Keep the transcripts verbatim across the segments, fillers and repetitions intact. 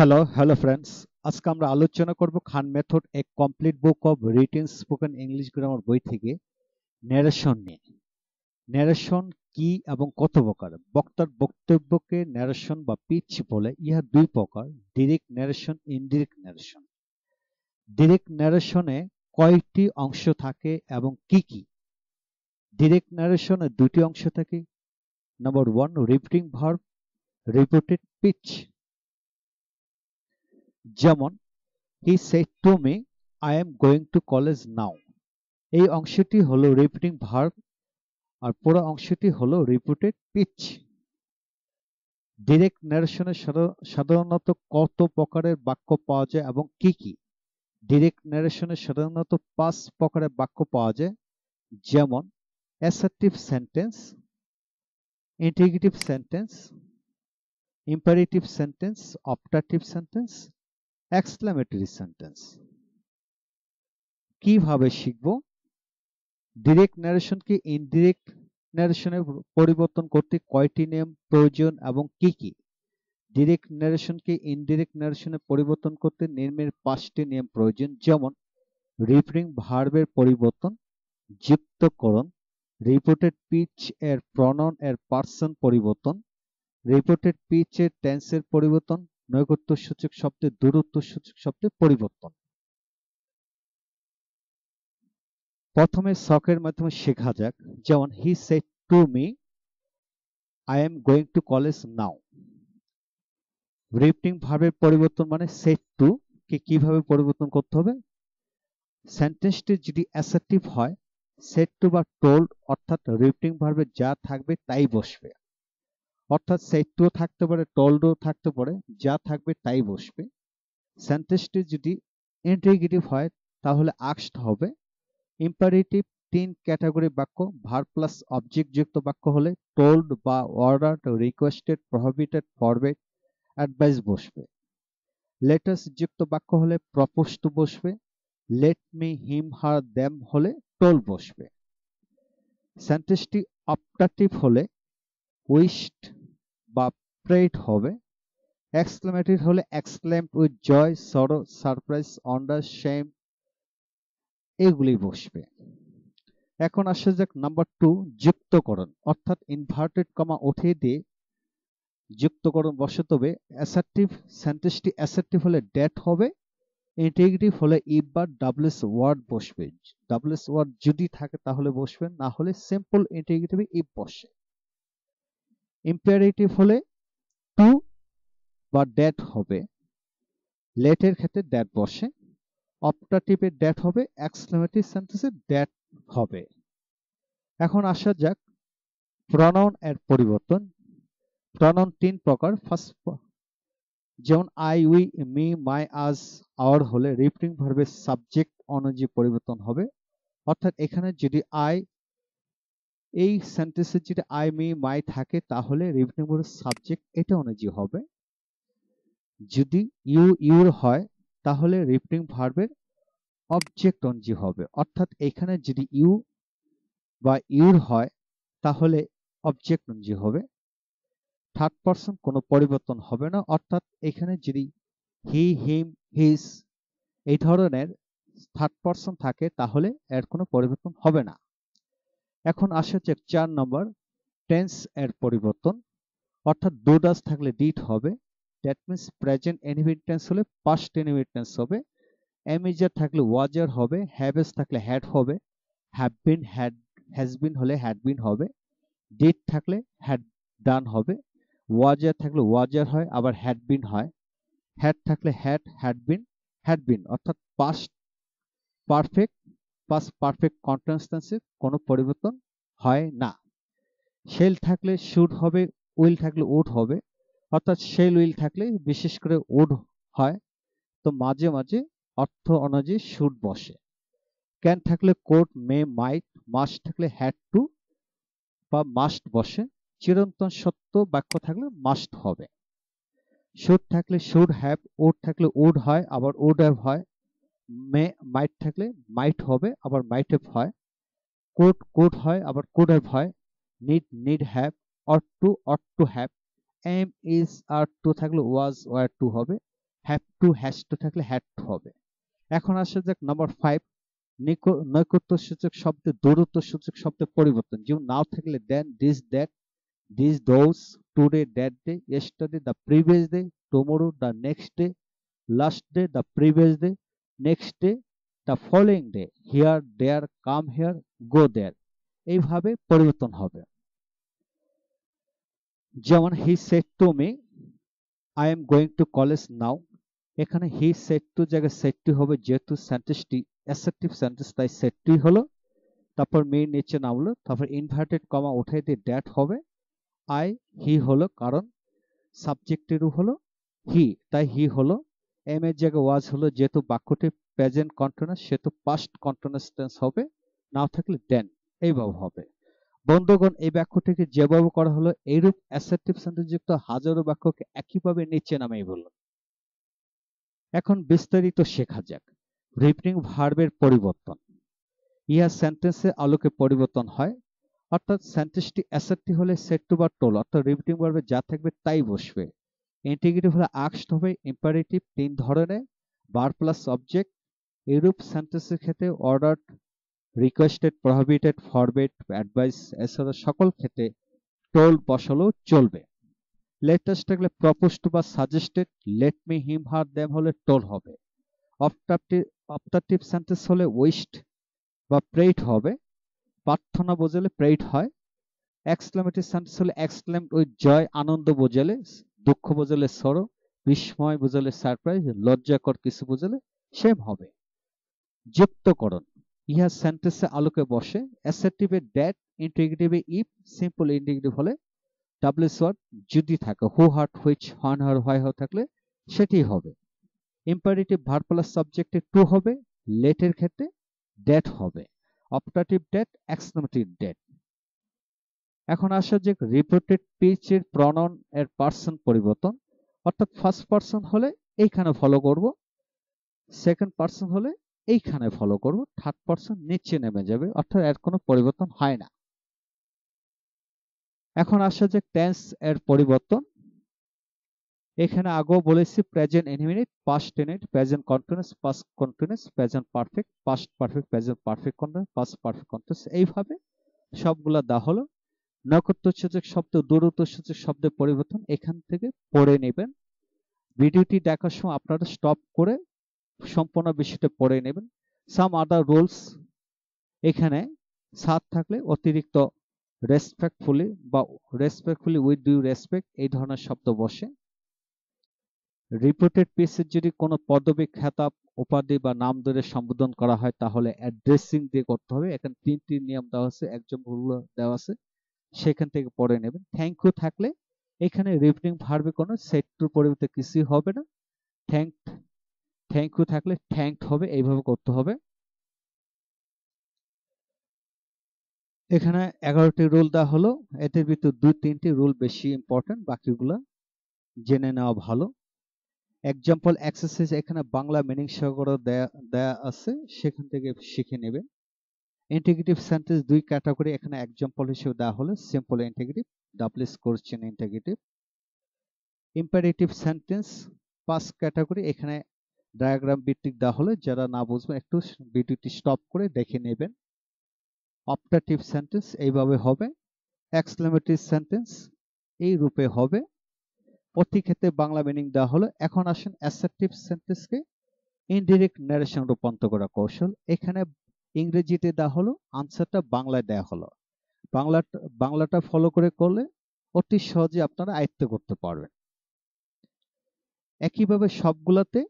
Hello hello friends, আজকে আমরা আলোচনা করব Khan method a complete book of written spoken English grammar বই থেকে ন্যারেশন নিয়ে। ন্যারেশন কি এবং কত প্রকার? বক্তার বক্তব্যকে ন্যারেশন বা পিচ বলে। ইহা দুই প্রকার, direct narration, indirect narration. Direct ন্যারেশনে কয়টি অংশ থাকে এবং কি কি? ডিরেক্ট ন্যারেশনে দুটি অংশ থাকে। Number one, repeating verb, repeated speech. যেমন he said to me, I am going to college now. এই অংশটি হলো রিপিটিং ভার্ব আর পুরো অংশটি হলো রিপিটেড পিচ। ডিরেক্ট ন্যারেশনে সাধারণত কত প্রকারের বাক্য পাওয়া যায় এবং কি কি? ডিরেক্ট ন্যারেশনে সাধারণত পাঁচ প্রকারের বাক্য পাওয়া যায়, যেমন assertive sentence, interrogative sentence, imperative sentence, optative sentence, exclamatory sentence. কিভাবে শিখব? ডিরেক্ট ন্যারেশনকে ইনডিরেক্ট ন্যারেশনে পরিবর্তন করতে কয়টি নিয়ম প্রয়োজন এবং কি কি? ডিরেক্ট ন্যারেশনকে ইনডিরেক্ট ন্যারেশনে পরিবর্তন করতে নিয়মের পাঁচটি নিয়ম প্রয়োজন, যেমন রিপিটিং ভার্বের পরিবর্তন, যুক্তকরণ, রিপোর্টেড পিচ এর প্রনাউন এর পার্সন পরিবর্তন, রিপোর্টেড পিচ এর টেন্সের পরিবর্তন, নৈকট্যসূচক শব্দে দূরত্বসূচক শব্দে পরিবর্তন। প্রথমে শখের মাধ্যমে শেখা যাক, যেমন he said to me, I am going to college now. Repeating ভার্বের পরিবর্তন মানে said to কে কিভাবে পরিবর্তন করতে হবে। সেন্টেন্সটি যদি অ্যাসার্টিভ হয়, said to বা told অর্থাৎ রিপিটিং ভার্বে যা থাকবে তাই বসবে, অর্থাৎ said to থাকতে পারে, told ও থাকতে পারে, যা থাকবে তাই বসবে। সেন্টেন্সটি যদি ইন্টিগ্রেটিভ হয় তাহলে asked হবে। ইম্পারেটিভ তিন ক্যাটাগরি বাক্য, ভার্ব প্লাস অবজেক্ট যুক্ত বাক্য হলে told বা ordered, requested, prohibited, forbade, advice বসবে। let us যুক্ত বাক্য হলে proposed বসবে, let me, him, her, them হলে told বসবে। সেন্টেন্সটি অপটাটিভ হলে উইশড বা প্রেড হবে, এক্সক্লেমেটরি হলে exclaimed with joy, sorrow, surprise, অন্ডার, shame এগুলি বসবে। এখন আসা যাক নাম্বার টু, যুক্তকরণ, অর্থাৎ ইনভার্টেড কমা উঠিয়ে দিয়ে যুক্তকরণ বসাতে হবে। অ্যাসার্টিভ সেন্টেন্সটি অ্যাসার্টিভ হলে ড্যাট হবে, ইন্টিগ্রেটিভ হলে ইফ বা ডাবলস ওয়ার্ড বসবে। ডাবলস ওয়ার্ড যদি থাকে তাহলে বসবে, না হলে সিম্পল ইন্টিগ্রেটিভে ইফ বসে। ইম্পারেটিভ হলে টু বা ড্যাট হবে, লেটের ক্ষেত্রে ড্যাট বসে। অপটাটিভের ড্যাট হবে, এক্সক্লেমেটিভ সেন্টেন্সের ড্যাট হবে। এখন আসা যাক প্রনাউন এর পরিবর্তন। প্রনাউন তিন প্রকার। ফার্স্ট, যেমন আই, উই, মি, মাই, আজ, আওয়ার হলে রিপিটিং ভার্বের সাবজেক্ট অনুযায়ী পরিবর্তন হবে, অর্থাৎ এখানে যদি আই, এই সেন্টেন্সে যদি আই, মি, মাই থাকে তাহলে রিপিটিং ভার্বের সাবজেক্ট এটা অনুযায়ী হবে। যদি ইউ, ইউর হয় তাহলে রিপিটিং ভার্বের অবজেক্ট অনুযায়ী হবে, অর্থাৎ এখানে যদি ইউ বা ইউর হয় তাহলে অবজেক্ট অনুযায়ী হবে। থার্ড পারসন কোনো পরিবর্তন হবে না, অর্থাৎ এখানে যদি হি, হিম, হিজ এই ধরনের থার্ড পারসন থাকে তাহলে এর কোনো পরিবর্তন হবে না। এখন আসা যাক চার নম্বর, টেন্স এর পরিবর্তন, অর্থাৎ ডু ডাজ থাকলে ডিড হবে, that means present indefinite tense হলে পাস্ট ইনডিফিনিট টেন্স হবে, এমিজার থাকলে ওয়াজার হবে, হ্যাভেজ থাকলে হ্যাড হবে, have been, had, has been হলে হ্যাড বিন হবে, ডিড থাকলে হ্যাড ডান হবে, ওয়াজার থাকলে ওয়াজার হয়, আবার হ্যাড বিন হয়, হ্যাড থাকলে had, had been, had been, অর্থাৎ past perfect, past perfect continuous টেন্সে কোনো পরিবর্তন হয় না। শেল থাকলে শুড হবে, উইল থাকলে উড হবে, অর্থাৎ শেল উইল থাকলে বিশেষ করে উড হয়, তো মাঝে মাঝে অর্থ অনুযায়ী শুড বসে। ক্যান থাকলে কোড, মে, মাইট, মাস্ট থাকলে হ্যাড টু বা মাস্ট বসে, চিরন্তন সত্য বাক্য থাকলে মাস্ট হবে, শুড থাকলে শুড হ্যাভ, উড থাকলে উড হয়, আবার উড হ্যাভ হয়, মে, মাইট থাকলে মাইট হবে, আবার মাইট হ্যাভ হয়, কোড কোড হয়, আবার কোড হ্যাভ হয়, need need have, ought to ought to have, am, is, are to থাকলে ওয়াজ, ওয়ার টু হবে, have to has to থাকলে had to হবে। এখন আসে যাক নাম্বার five, নৈকট্যসূচক শব্দে দূরত্বসূচক শব্দে পরিবর্তন। যেমন নাও থাকলে then, this, that, this, those, today, that day, yesterday, the previous day, tomorrow, the next day, last day, the previous day, next day, the following day, here, there, come here, go there, এইভাবে পরিবর্তন হবে। যেমন he said to me, I am going to college now, এখানে he said to জায়গায় said to হবে, যেহেতু সেন্টেন্সটি assertive sentence তাই said to হলো, তারপর me নিচে নামলো, তারপর inverted comma উঠাই দিয়ে that হবে, I he হলো কারণ সাবজেক্টেরও হলো he, তাই he হলো। am এর জায়গায় was হলো, যেহেতু বাক্যটি present continuous সেহেতু past continuous tense হবে, নাও থাকলে then এইভাবে হবে। বন্ধুগণ, এই বাক্যটিকে যেভাবে করা হলো এইরূপ assertive sentence যুক্ত হাজারো বাক্যকে একইভাবে নিচে নামাই বলল। এখন বিস্তারিত শেখা যাক রিপিটিং ভার্বের পরিবর্তন। ইহা সেন্টেন্সের আলোকে পরিবর্তন হয়, অর্থাৎ সেন্টেন্সটি অ্যাসার্টিভ হলে সেট টু বা টোল অর্থাৎ রিপিটিং ভার্বে যা থাকবে তাই বসবে। ইন্টিগ্রেটিভ হলে আক্সড হবে। ইম্পারেটিভ তিন ধরনের, ভার্ব প্লাস অবজেক্ট। এরূপ সেন্টেন্সের ক্ষেত্রে ordered, requested, prohibited, forbid, advise এছাড়া সকল ক্ষেত্রে টোল বসালেও চলবে। লেটেস্ট থাকলে প্রপোজড বা suggested. Let me, him, her, them হলে টোল হবে। অবটারটিভ সেন্টেন্স হলে উইশড বা প্রেড হবে, প্রার্থনা বোঝালে প্রেড হয়। এক্সক্লেমেটিভ সেন্টেন্স হলে এক্সক্লেম উইথ জয়, আনন্দ বোঝালে, দুঃখ বোঝালে সরো, বিস্ময় বোঝালে সারপ্রাইজ, লজ্জাকর কিছু বোঝালে সেম হবে। যুক্তকরণ, ইহা সেন্টেন্সে আলোকে বসে। অ্যাসার্টিভে ড্যাট, ইন্টিগ্রেটিভে ইফ, সিম্পল ইন্টিগ্রেটিভ হলে ডাব্লিউএস ওয়ার্ড যদি থাকে, হু, হার্ট, হুইচ, হন, হার, হয় থাকলে সেটি হবে। ইম্পারেটিভ ভার্ব প্লাস সাবজেক্টে টু হবে। লেটের ক্ষেত্রে ডেট হবে, অপারেটিভ ডেট, এক্সক্লেমেটিভ ডেট। এখন আসা যে রিপোর্টেড পিচ এর প্রনাউন এর পার্সন পরিবর্তন, অর্থাৎ ফার্স্ট পার্সন হলে এইখানে ফলো করব, সেকেন্ড পার্সন হলে এইখানে ফলো করব, থার্ড পার্সন নিচে নেমে যাবে, অর্থাৎ এর কোনো পরিবর্তন হয় না। এখন আসা যে টেন্স এর পরিবর্তন। এখানে আগেও বলেছি present indefinite, past indefinite, present continuous, past continuous, present perfect, past perfect, present perfect continuous, past perfect continuous, এইভাবে সবগুলা দেওয়া হলো। নৈকট্যসূচক শব্দ দূরত্বসূচক শব্দে পরিবর্তন এখান থেকে পড়ে নেবেন। ভিডিওটি দেখার সময় আপনারা স্টপ করে সম্পূর্ণ বিষয়টা পড়ে নেবেন। সাম আদার রুলস, এখানে সাত থাকলে অতিরিক্ত রেসপেক্টফুলি বা রেসপেক্টফুলি উইথ ডিউ রেসপেক্ট এই ধরনের শব্দ বসে। রিপোর্টেড পিসের যদি কোনো পদবি, খেতাব, উপাধি বা নাম ধরে সম্বোধন করা হয় তাহলে অ্যাড্রেসিং দিয়ে করতে হবে। এখানে তিনটি নিয়ম দেওয়া আছে, একজন ভুল দেওয়া আছে, সেখান থেকে পড়ে নেবেন। থ্যাংক ইউ থাকলে এখানে রিপিটিং ভার্বে কোনো সেট টু পরিবর্তে কিছুই হবে না। থ্যাংক থ্যাংক ইউ থাকলে থ্যাংক হবে, এইভাবে করতে হবে। এখানে এগারোটি রুল দেওয়া হলো, এদের ভিতর দুই তিনটি রুল বেশি ইম্পর্টেন্ট, বাকিগুলো জেনে নেওয়া ভালো। এক্সাম্পল এক্সারসাইজ এখানে বাংলা মিনিং সহকারে দেয়া আছে, সেখান থেকে শিখে নেবেন। ইন্টিগ্রেটিভ সেন্টেন্স দুই ক্যাটাগরি এখানে এক্সাম্পল হিসেবে দেওয়া হলো, simple interrogative, double question interrogative. Imperative sentence পাঁচ ক্যাটাগরি এখানে ডায়াগ্রাম ভিত্তিক দেওয়া হলো, যারা না বুঝবেন একটু ভিডিওটি স্টপ করে দেখে নেবেন। অপটারটিভ সেন্টেন্স এইভাবে হবে। এক্সক্লেমেটিভ সেন্টেন্স এই রূপে হবে, প্রতি ক্ষেত্রে বাংলা মিনিং দেওয়া হলো। এখন আসেন অ্যাসার্টিভ সেন্টেন্সকে ইনডিরেক্ট ন্যারেশন রূপান্তর করা কৌশল। এখানে ইংরেজিতে দেওয়া হলো, আনসারটা বাংলায় দেওয়া হলো, বাংলাটা বাংলাটা ফলো করে করলে অতি সহজে আপনারা আয়ত্ত করতে পারবেন। একইভাবে সবগুলাতে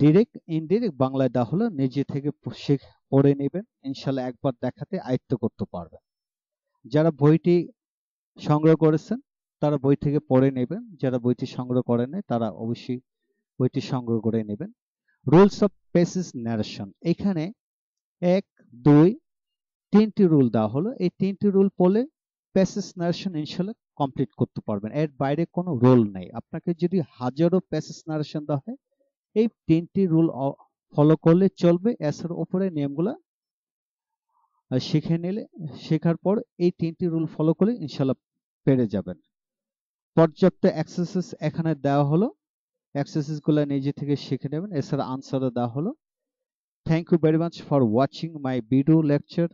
ডিরেক্ট ইনডিরেক্ট বাংলায় দেওয়া হলো, নিজে থেকে পড়ে নেবেন, ইনশাল্লাহ একবার দেখাতে আয়ত্ত করতে পারবেন। যারা বইটি সংগ্রহ করেছেন তারা বই থেকে পড়ে নেবেন, যারা বইটি সংগ্রহ করেন তারা অবশ্যই বইটি সংগ্রহ করে নেবেন। রুলস অফ পেসেজ ন্যারেশন, এখানে এক দুই তিনটি রুল দেওয়া হলো, এই তিনটি রুল পড়লে পেসেজ ন্যারেশন ইনশাল্লাহ কমপ্লিট করতে পারবেন। এর বাইরে কোনো রুল নেই, আপনাকে যদি হাজারো পেসেজ ন্যারেশন দেওয়া হয় এই তিনটি রুল ফলো করলে চলবে। এছাড়া উপরে নিয়মগুলো শিখে নিলে শেখার পর এই তিনটি রুল ফলো করলে ইনশাল্লাহ পেরে যাবেন। পর্যাপ্ত এক্সারসাইজ এখানে দেওয়া হলো, এক্সারসাইজগুলো নিজে থেকে শিখে নেবেন। এছাড়া আনসারও দেওয়া হলো। Thank you very much for watching my video lecture.